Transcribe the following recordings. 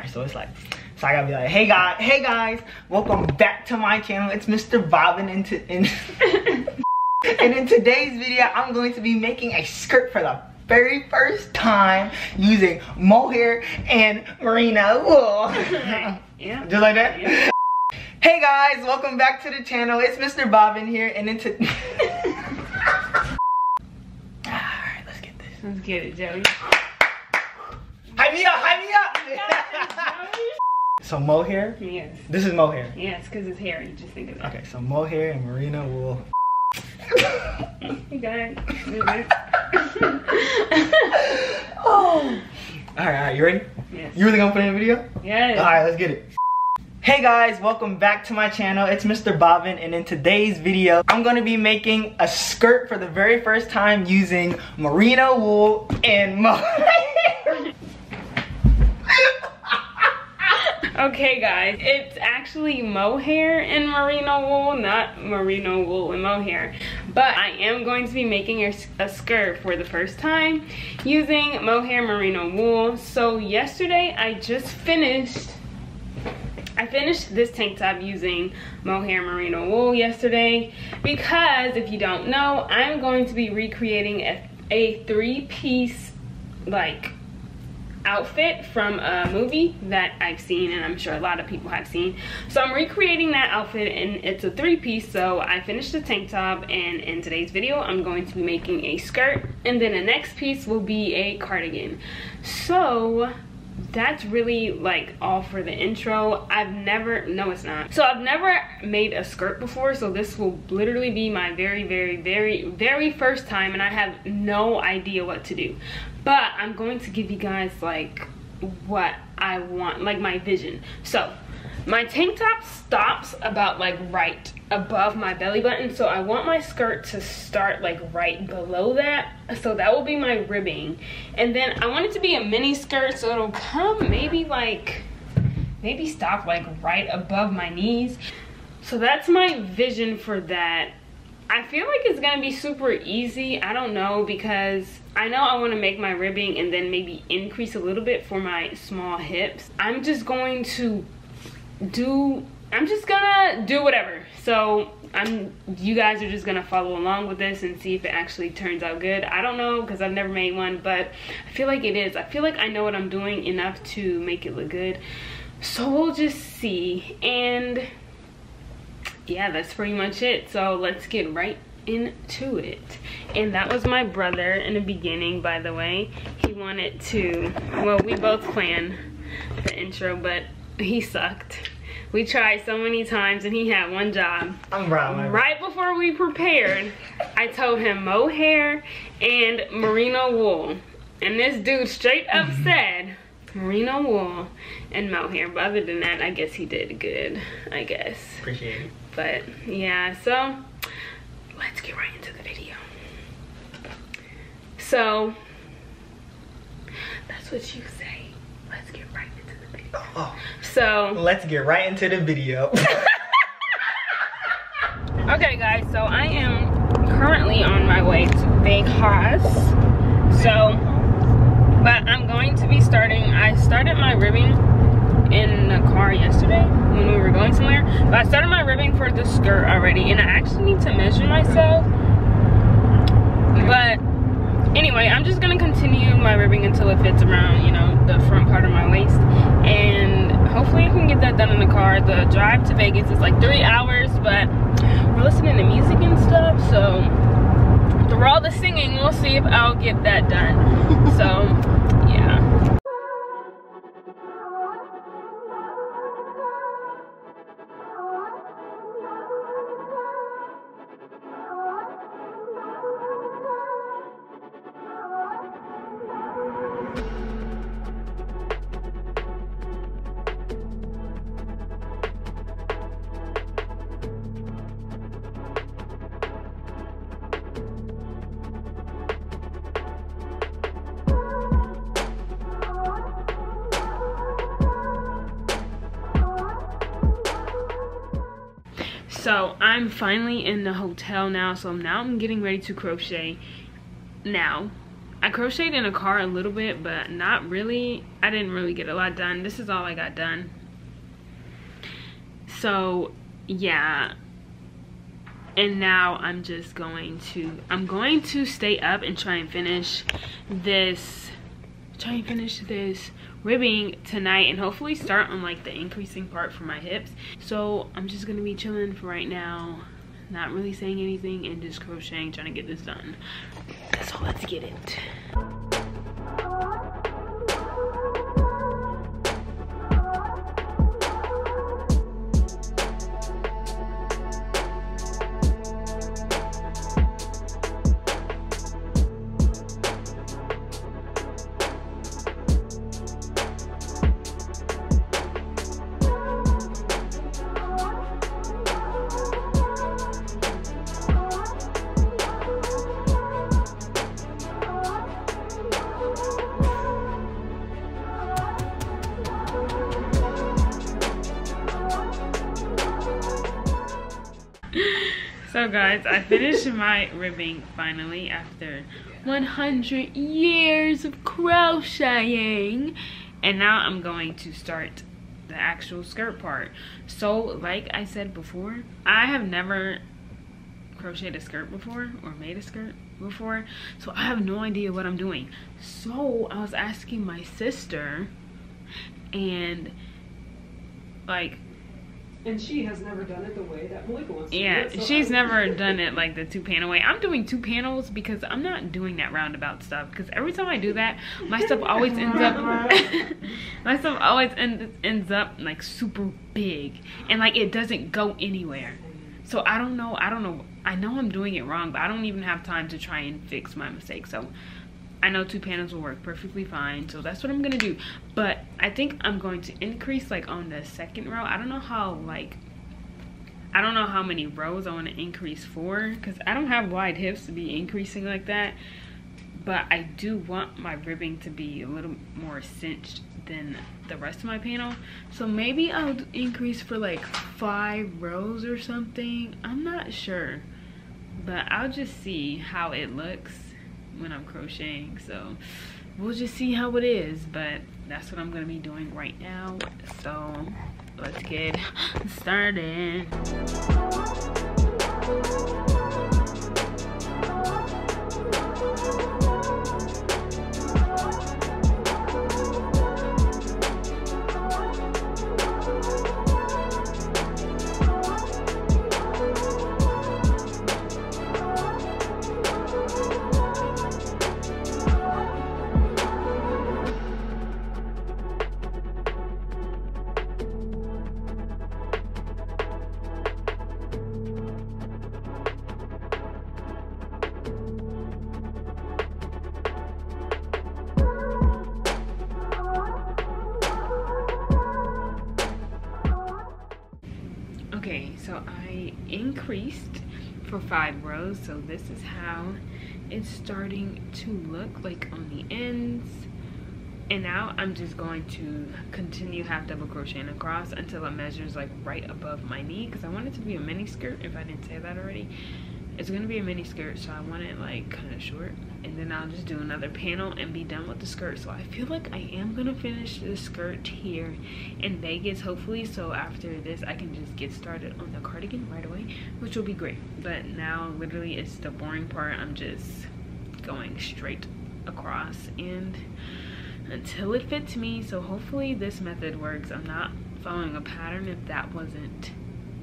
her. So it's like, so I gotta be like, hey guys, welcome back to my channel. It's Mr. Bobbin and in today's video, I'm going to be making a skirt for the very first time using mohair and merino wool. Yeah. Just like that? Yeah. Hey guys, welcome back to the channel. It's Mr. Bobbin here and into Alright, let's get this. Let's get it, Joey. Hype me up, hype me up! So mohair? Yes. This is mohair? Yes, because it's hair, you just think of it. Okay, so mohair and merino wool. You got it. You got it. Oh. Alright, you ready? Yes. You really gonna put in a video? Yes. Alright, let's get it. Hey guys, welcome back to my channel. It's Mr. Bobbin, and in today's video, I'm gonna be making a skirt for the very first time using merino wool and mohair. Okay guys, it's actually mohair and merino wool, not merino wool and mohair. But I am going to be making a skirt for the first time using mohair merino wool. So yesterday I just finished this tank top using mohair merino wool yesterday, because if you don't know, I'm going to be recreating a three-piece like outfit from a movie that I've seen, and I'm sure a lot of people have seen. So I'm recreating that outfit, and it's a three-piece. So I finished the tank top, and in today's video I'm going to be making a skirt, and then the next piece will be a cardigan. So that's really like all for the intro. I've never made a skirt before, so this will literally be my very, very, very, very first time, and I have no idea what to do. But I'm going to give you guys like what I want, like my vision. So my tank top stops about like right above my belly button, so I want my skirt to start like right below that. So that will be my ribbing, and then I want it to be a mini skirt, so it'll come maybe like stop like right above my knees. So that's my vision for that. I feel like it's gonna be super easy. I don't know, because I know I want to make my ribbing and then maybe increase a little bit for my small hips. I'm just going to do whatever. So you guys are just gonna follow along with this and see if it actually turns out good. I don't know, because I've never made one, but I feel like it is. I feel like I know what I'm doing enough to make it look good. So we'll just see. And yeah, that's pretty much it. So let's get right into it. And that was my brother in the beginning, by the way. He wanted to, well, we both planned the intro, but he sucked. We tried so many times, and he had one job. I'm right before we prepared, I told him mohair and merino wool, and this dude straight up said merino wool and mohair. But other than that, I guess he did good, I guess. Appreciate it. But yeah, so let's get right into the video. So that's what you say. Let's get right into the video. Oh. So let's get right into the video. Okay guys, so I am currently on my way to Vegas. So, but I'm going to be starting, I started my ribbing in the car yesterday when we were going somewhere. But I started my ribbing for the skirt already, and I actually need to measure myself. But anyway, I'm just gonna continue my ribbing until it fits around, you know, the front part of my waist, and hopefully I can get that done in the car. The drive to Vegas is like 3 hours, but we're listening to music and stuff, so through all the singing, we'll see if I'll get that done. So yeah. So I'm finally in the hotel now, so now I'm getting ready to crochet now I crocheted in the car a little bit, but not really. I didn't really get a lot done. This is all I got done. So yeah, and now I'm just going to, I'm going to stay up and try and finish this, ribbing tonight, and hopefully start on like the increasing part for my hips. So I'm just gonna be chilling for right now, not really saying anything, and just crocheting, trying to get this done. So let's get it. So guys, I finished my ribbing finally after 100 years of crocheting, and now I'm going to start the actual skirt part. So like I said before, I have never crocheted a skirt before or made a skirt before, so I have no idea what I'm doing. So I was asking my sister, and like, and she has never done it the way that Malika wants to do it. Yeah, so she's never done it like the two-panel way. I'm doing two panels because I'm not doing that roundabout stuff. Because every time I do that, my stuff always ends up, my stuff always ends up like super big, and like it doesn't go anywhere. So I don't know. I know I'm doing it wrong, but I don't even have time to try and fix my mistake. So I know two panels will work perfectly fine, so that's what I'm gonna do. But I think I'm going to increase like on the second row. I don't know how, like, I don't know how many rows I want to increase for, because I don't have wide hips to be increasing like that. But I do want my ribbing to be a little more cinched than the rest of my panel. So maybe I'll increase for like 5 rows or something. I'm not sure, but I'll just see how it looks when I'm crocheting. So we'll just see how it is, but that's what I'm gonna be doing right now. So let's get started. So I increased for 5 rows, so this is how it's starting to look like on the ends. And now I'm just going to continue half double crocheting across until it measures like right above my knee, because I want it to be a mini skirt, if I didn't say that already. It's going to be a mini skirt, so I want it like kind of short, and then I'll just do another panel and be done with the skirt. So I feel like I am going to finish the skirt here in Vegas, hopefully, so after this I can just get started on the cardigan right away, which will be great. But now literally it's the boring part. I'm just going straight across and until it fits me. So hopefully this method works. I'm not following a pattern, if that wasn't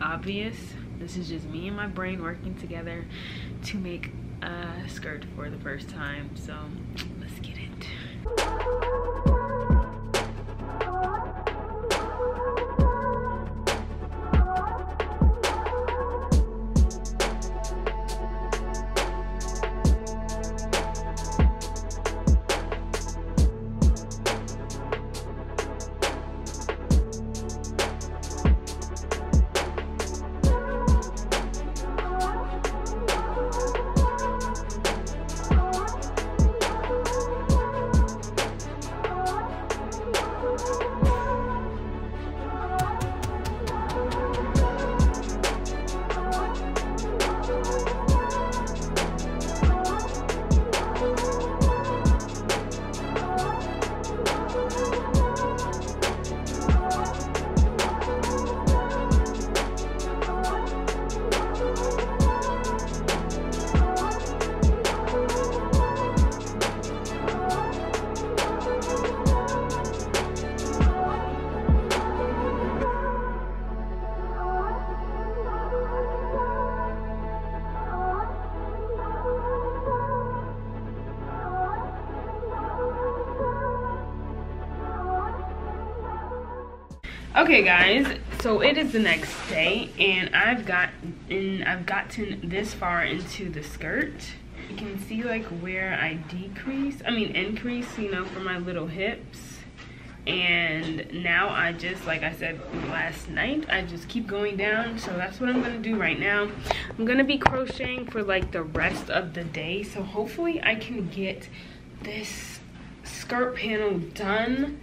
obvious. This is just me and my brain working together to make a skirt for the first time. So let's get it. Okay guys, so it is the next day and I've gotten this far into the skirt. You can see like where I increase, you know, for my little hips. And now I just, like I said last night, I just keep going down. So that's what I'm gonna do right now. I'm gonna be crocheting for like the rest of the day, so hopefully I can get this skirt panel done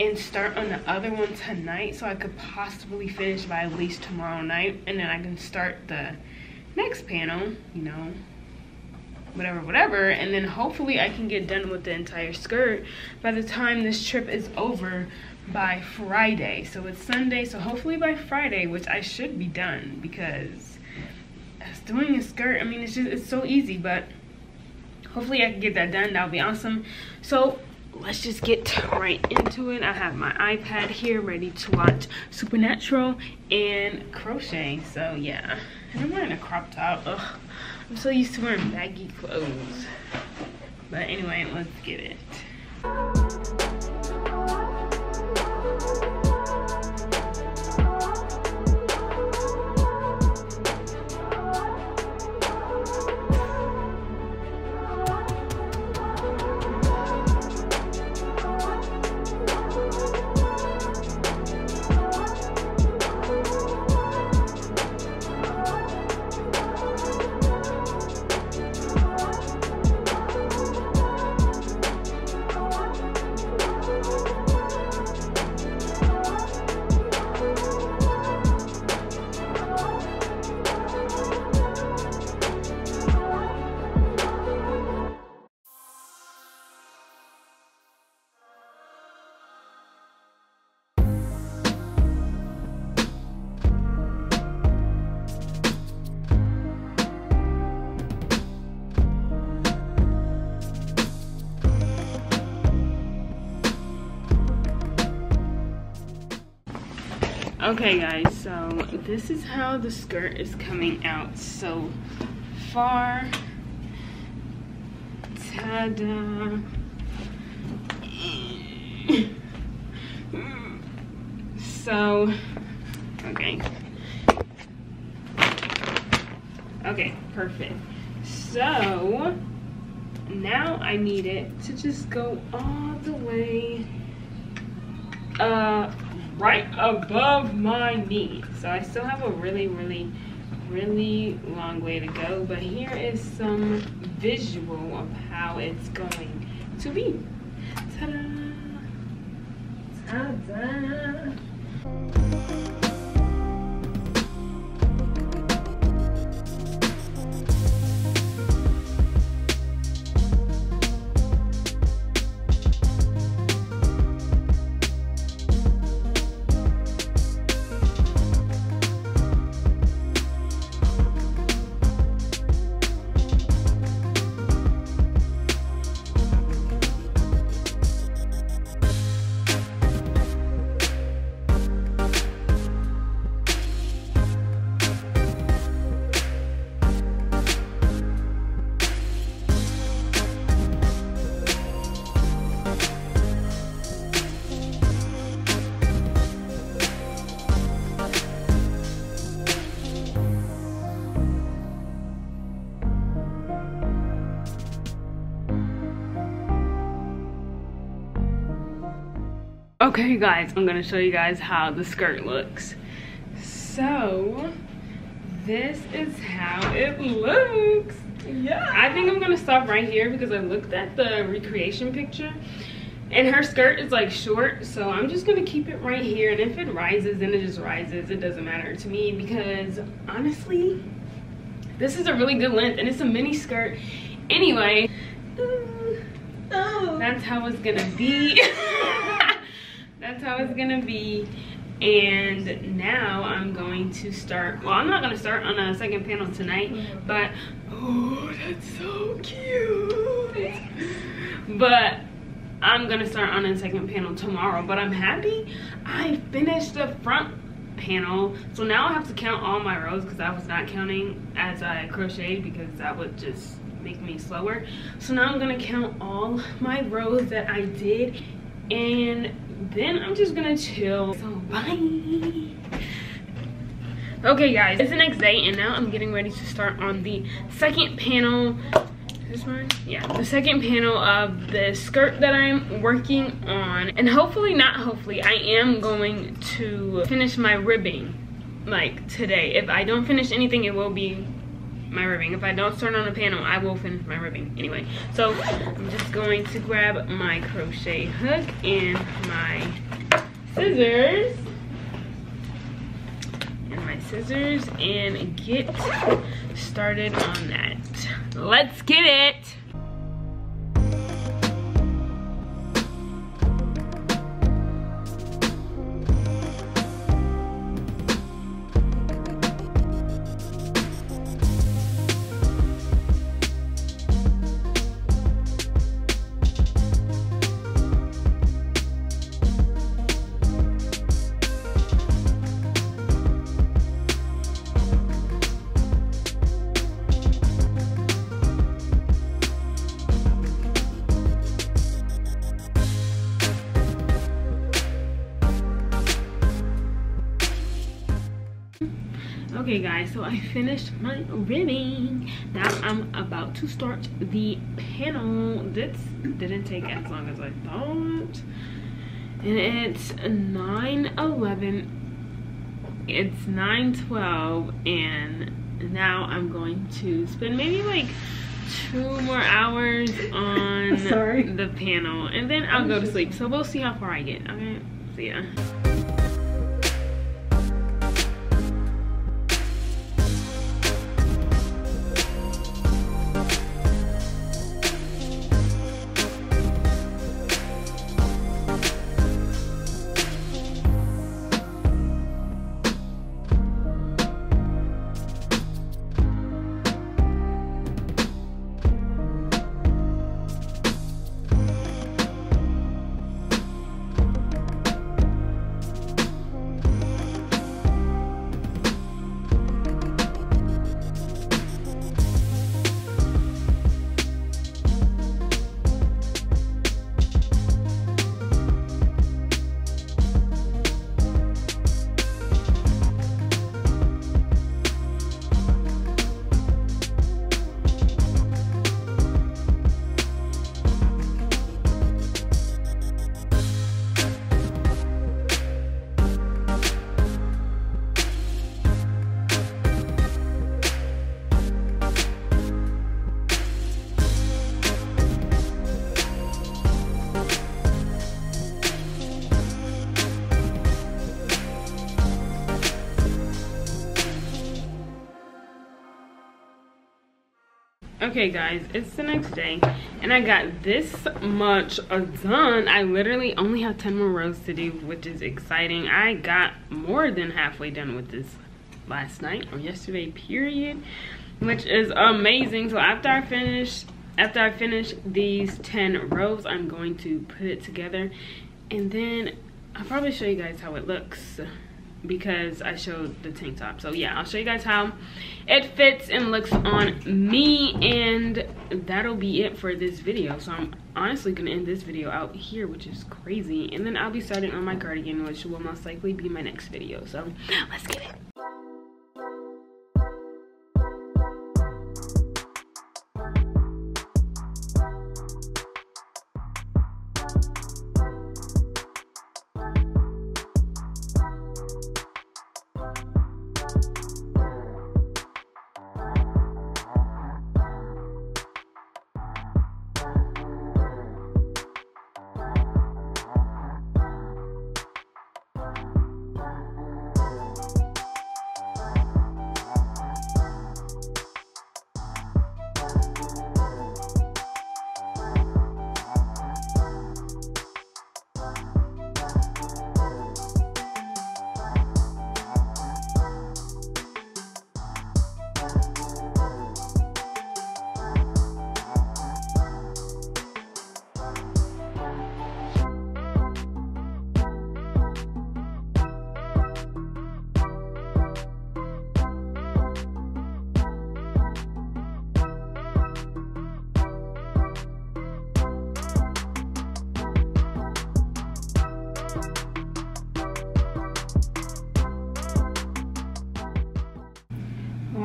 and start on the other one tonight, so I could possibly finish by at least tomorrow night, and then I can start the next panel, you know, whatever, and then hopefully I can get done with the entire skirt by the time this trip is over by Friday. So it's Sunday, so hopefully by Friday, which I should be done, because doing a skirt, I mean, it's just, it's so easy, but hopefully I can get that done. That'll be awesome. So let's just get right into it. I have my iPad here ready to watch Supernatural and crochet. So yeah, and I'm wearing a crop top. Ugh, I'm so used to wearing baggy clothes. But anyway, let's get it. Okay guys, so this is how the skirt is coming out so far. Ta-da. So, okay, perfect. So now I need it to just go all the way right above my knee. So I still have a really long way to go, but here is some visual of how it's going to be. Ta-da! Ta-da! Okay guys, I'm gonna show you guys how the skirt looks. So this is how it looks. Yeah, I think I'm gonna stop right here because I looked at the recreation picture and her skirt is like short, so I'm just gonna keep it right here, and if it rises then it just rises. It doesn't matter to me because honestly this is a really good length and it's a mini skirt anyway. That's how it's gonna be. That's how it's gonna be. And now I'm going to start, well, I'm not gonna start on a second panel tonight, but oh, that's so cute. But I'm gonna start on a second panel tomorrow. But I'm happy I finished the front panel, so now I have to count all my rows because I was not counting as I crocheted because that would just make me slower. So now I'm gonna count all my rows that I did. And then I'm just gonna chill. So bye. Okay guys, it's the next day and now I'm getting ready to start on the second panel. This one? Yeah, the second panel of the skirt that I'm working on. And hopefully, not hopefully, I am going to finish my ribbing like today. If I don't finish anything, it will be my ribbing. If I don't start on a panel, I will finish my ribbing anyway. So I'm just going to grab my crochet hook and my scissors. And get started on that. Let's get it. Okay guys, so I finished my ribbing. Now I'm about to start the panel. This didn't take as long as I thought. And it's 9:11. It's 9:12 and now I'm going to spend maybe like 2 more hours on the panel and then I'll go to sleep. So we'll see how far I get. Okay, see ya. Okay guys, it's the next day and I got this much done. I literally only have 10 more rows to do, which is exciting. I got more than halfway done with this last night or yesterday period, which is amazing. So after I finish these 10 rows, I'm going to put it together and then I'll probably show you guys how it looks, because I showed the tank top. So yeah, I'll show you guys how it fits and looks on me, and that'll be it for this video. So I'm honestly gonna end this video out here, which is crazy, and then I'll be starting on my cardigan, which will most likely be my next video. So let's get it.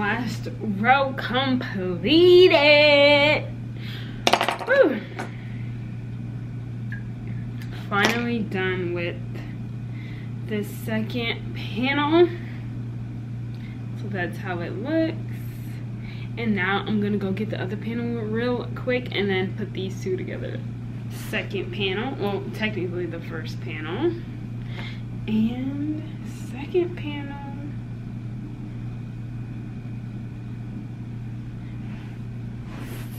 last row completed. Woo. Finally done with the second panel. So that's how it looks. And now I'm gonna go get the other panel real quick and then put these two together. Second panel, well, technically the first panel. And second panel.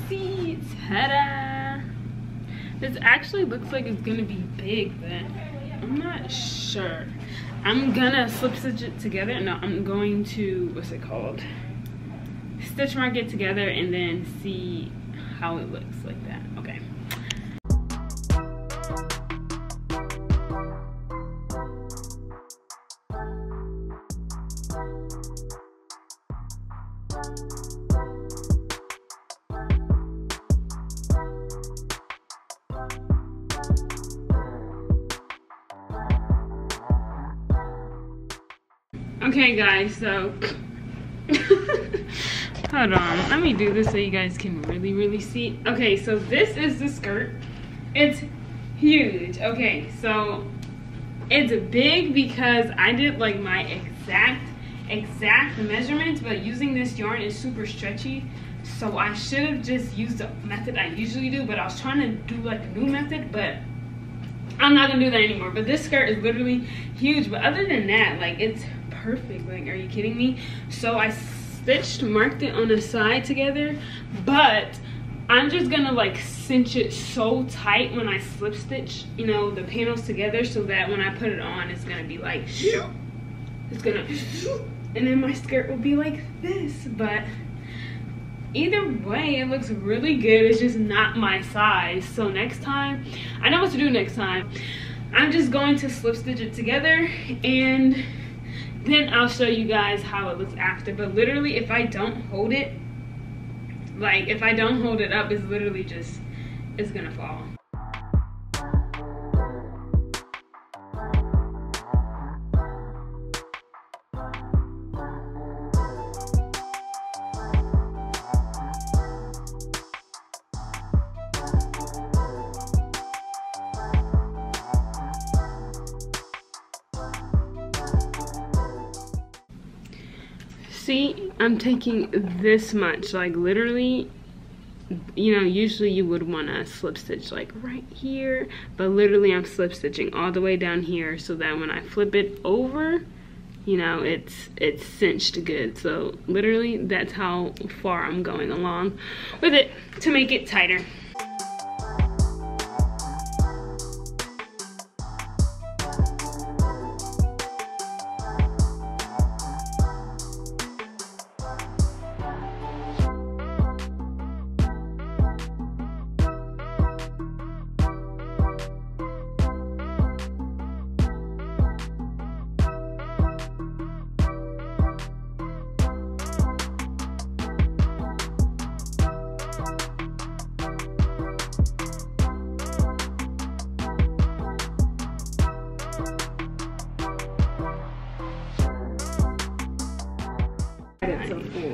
See, ta-da! This actually looks like it's gonna be big, but I'm not sure. I'm gonna slip stitch it together. No, I'm going to, what's it called? Stitch mark it together and then see how it looks like that. Okay. Okay guys, so hold on, let me do this so you guys can really see. Okay, so this is the skirt. It's huge. Okay, so it's big because I did like my exact measurements, but using this yarn is super stretchy, so I should have just used the method I usually do, but I was trying to do like a new method, but I'm not gonna do that anymore. But this skirt is literally huge, but other than that, like, it's perfect. Like, are you kidding me? So I stitched, marked it on the side together, but I'm just gonna like cinch it so tight when I slip stitch, you know, the panels together, so that when I put it on, it's gonna be like, it's gonna, and then my skirt will be like this. But either way, it looks really good. It's just not my size. So next time, I know what to do next time. I'm just going to slip stitch it together, and then I'll show you guys how it looks after. But literally, if I don't hold it, like, if I don't hold it up, it's literally just, it's gonna fall. See, I'm taking this much, like, literally, you know, usually you would want to slip stitch like right here, but literally I'm slip stitching all the way down here so that when I flip it over, you know, it's cinched good. So literally that's how far I'm going along with it to make it tighter.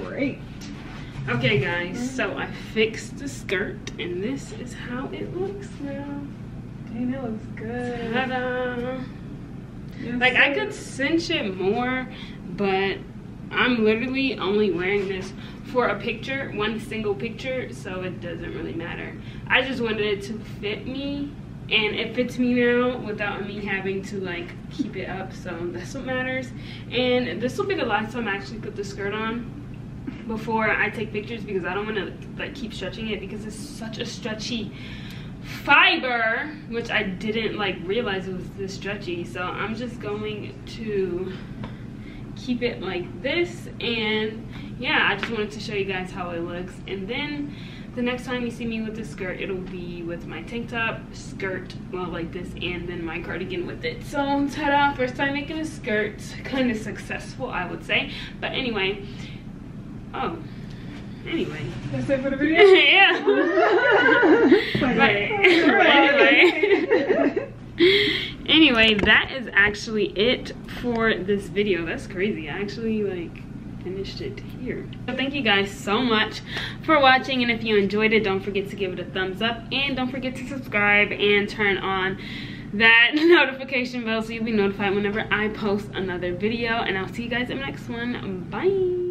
Great. Okay guys, so I fixed the skirt and this is how it looks now. Dang, that looks good. Ta-da. Like, I could cinch it more, but I'm literally only wearing this for a picture, one single picture, so it doesn't really matter. I just wanted it to fit me, and it fits me now without me having to like keep it up, so that's what matters. And this will be the last time I actually put the skirt on before I take pictures, because I don't want to like keep stretching it, because it's such a stretchy fiber, which I didn't like realize it was this stretchy. So I'm just going to keep it like this, and yeah, I just wanted to show you guys how it looks. And then the next time you see me with this skirt, it'll be with my tank top, skirt, well, like this, and then my cardigan with it. So, ta-da, first time making a skirt. Kind of successful, I would say. But anyway, oh, anyway. That's it for the video? Yeah. But anyway, that is actually it for this video. That's crazy. I actually, like, finished it here. So thank you guys so much for watching, and if you enjoyed it, don't forget to give it a thumbs up, and don't forget to subscribe and turn on that notification bell so you'll be notified whenever I post another video, and I'll see you guys in the next one. Bye.